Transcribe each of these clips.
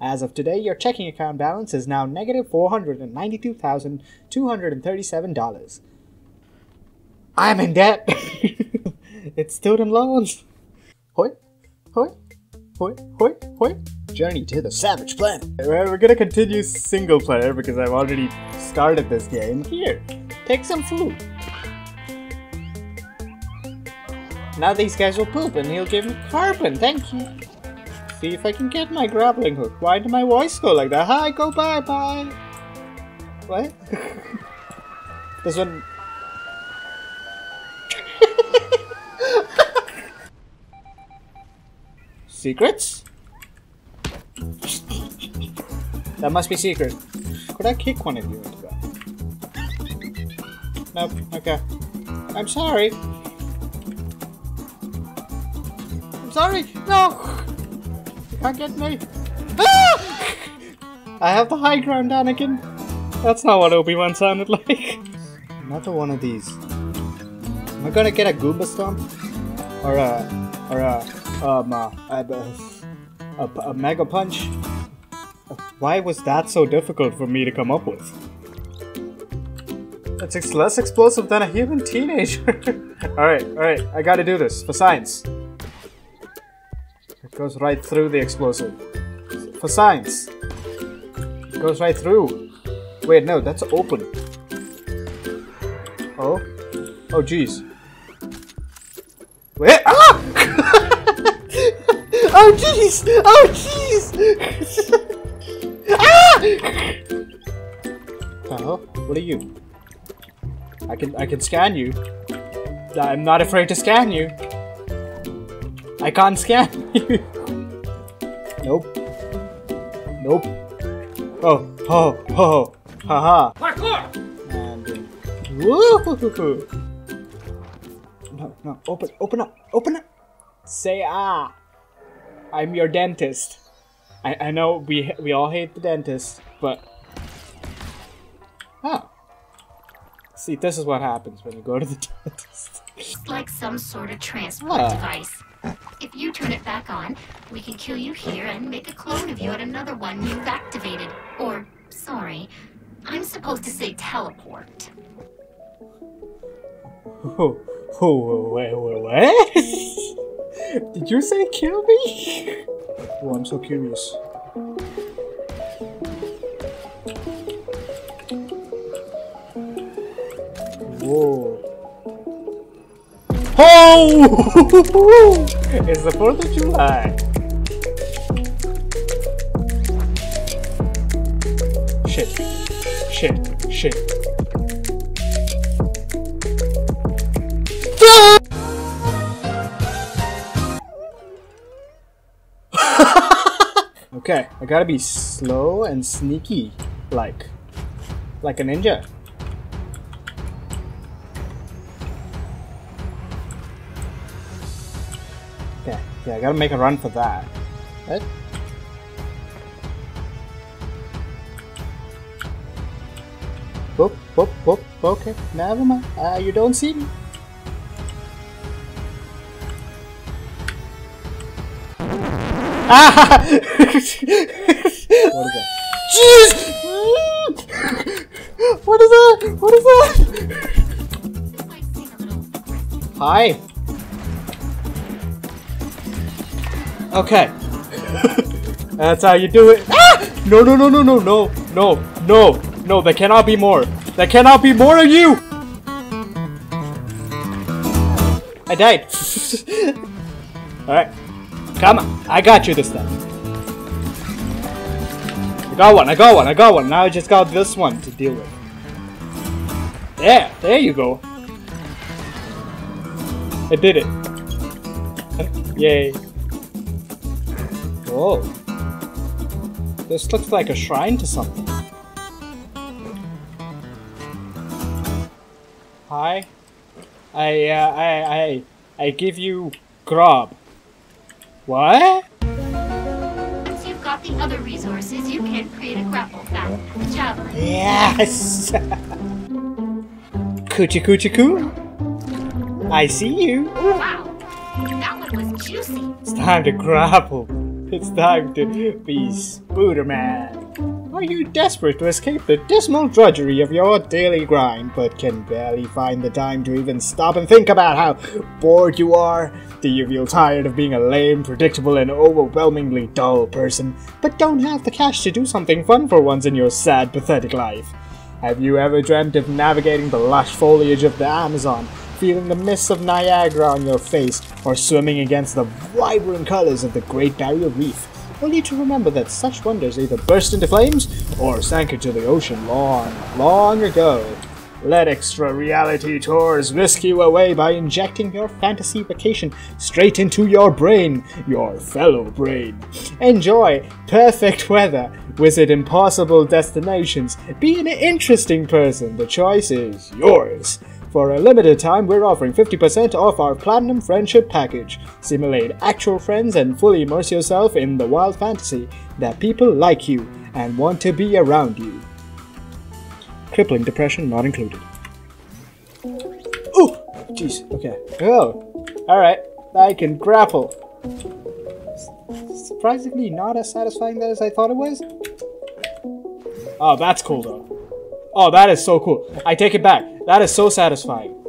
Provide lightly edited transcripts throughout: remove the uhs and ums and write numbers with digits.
As of today, your checking account balance is now negative $492,237. I'm in debt! It's student loans! Hoi, hoi, hoi, hoi, hoi! Journey to the Savage Planet! We're gonna continue single player because I've already started this game. Here, take some food! Now these guys will poop and he'll give me carbon, thank you! See if I can get my grappling hook. Why did my voice go like that? Hi, go bye bye! What? This one... Secrets? That must be secret. Could I kick one of you into that? Nope, okay. I'm sorry. I'm sorry, no! You can't get me. Ah! I have the high ground, Anakin. That's not what Obi-Wan sounded like. Another one of these. Am I gonna get a Goomba Stomp? Or a Mega Punch? Why was that so difficult for me to come up with? It's less explosive than a human teenager. Alright, I gotta do this for science. It goes right through the explosive. For science. It goes right through. Wait, no, that's open. Oh? Oh, jeez. Wait, ah! Oh, jeez! Oh, jeez! Ah! Oh, what are you? I can scan you. I'm not afraid to scan you. I can't scan you. Nope. Nope. Oh, oh, oh, haha. Parkour! And woo! No, open up. Say ah. I'm your dentist. I know we all hate the dentist, but... Oh. See, this is what happens when you go to the dentist. It's like some sort of transport device. If you turn it back on, we can kill you here and make a clone of you at another one you've activated. Or, sorry, I'm supposed to say teleport. Oh, wait, what? Did you say kill me? Oh, I'm so curious. Whoa. Oh! It's the 4th of July. Shit. Okay, I gotta be slow and sneaky, like a ninja. Okay, yeah, I gotta make a run for that. What? Boop, boop, boop, okay, never mind. You don't see me. Ah! What is that? Jeez! What is that? Hi. Okay. That's how you do it. Ah! No! There cannot be more. There cannot be more of you. I died. All right. Come on, I got you this time. I got one. Now I just got this one to deal with. There you go. I did it. Yay. Whoa. This looks like a shrine to something. Hi. I give you grub. What? Once you've got the other resources, you can create a grapple back. Javelin. Yes! Coochie coochie coo. I see you. Wow, that one was juicy. It's time to grapple. It's time to be Spooderman. Are you desperate to escape the dismal drudgery of your daily grind, but can barely find the time to even stop and think about how bored you are? Do you feel tired of being a lame, predictable, and overwhelmingly dull person, but don't have the cash to do something fun for once in your sad, pathetic life? Have you ever dreamt of navigating the lush foliage of the Amazon, feeling the mists of Niagara on your face, or swimming against the vibrant colors of the Great Barrier Reef, only to remember that such wonders either burst into flames or sank into the ocean long, long ago? Let Extra Reality Tours whisk you away by injecting your fantasy vacation straight into your brain, your fellow brain. Enjoy perfect weather, visit impossible destinations, be an interesting person, the choice is yours. For a limited time, we're offering 50% off our Platinum Friendship Package. Simulate actual friends and fully immerse yourself in the wild fantasy that people like you and want to be around you. Crippling depression not included. Ooh! Jeez, okay. Oh! Alright, I can grapple. Surprisingly not as satisfying that as I thought it was. Oh, that's cool though. Oh, that is so cool. I take it back. That is so satisfying.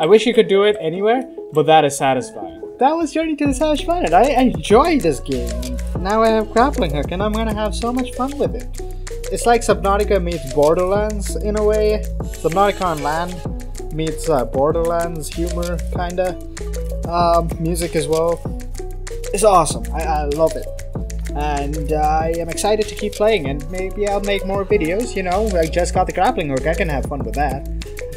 I wish you could do it anywhere, but that is satisfying. That was Journey to the Savage Planet. I enjoyed this game. Now I have grappling hook and I'm gonna have so much fun with it. It's like Subnautica meets Borderlands in a way. Subnautica on land meets Borderlands humor, kinda. Music as well. It's awesome. I love it. And I am excited to keep playing, and maybe I'll make more videos, you know, I just got the grappling hook, I can have fun with that.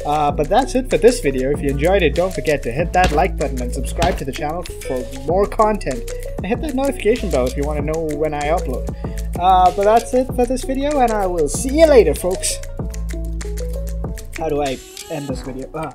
But that's it for this video. If you enjoyed it, don't forget to hit that like button and subscribe to the channel for more content. And hit that notification bell if you want to know when I upload. But that's it for this video, and I will see you later, folks. How do I end this video?